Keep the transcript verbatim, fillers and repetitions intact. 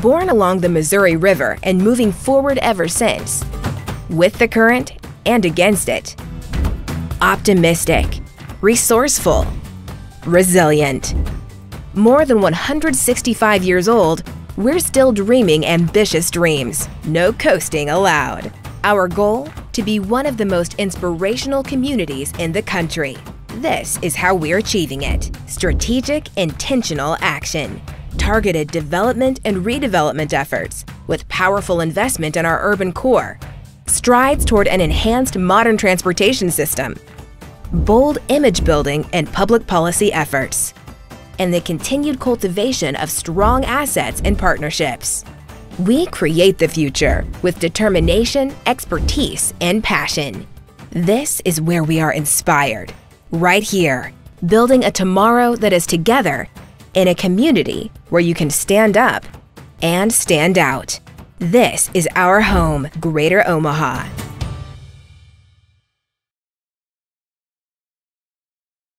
born along the Missouri River and moving forward ever since, with the current and against it. Optimistic, resourceful, resilient. More than one hundred sixty-five years old, we're still dreaming ambitious dreams. No coasting allowed. Our goal? To be one of the most inspirational communities in the country. This is how we're achieving it. Strategic, intentional action. Targeted development and redevelopment efforts with powerful investment in our urban core. Strides toward an enhanced modern transportation system. Bold image building and public policy efforts. And the continued cultivation of strong assets and partnerships. We create the future with determination, expertise, and passion. This is where we are inspired. Right here, building a tomorrow that is together in a community where you can stand up and stand out. This is our home, Greater Omaha.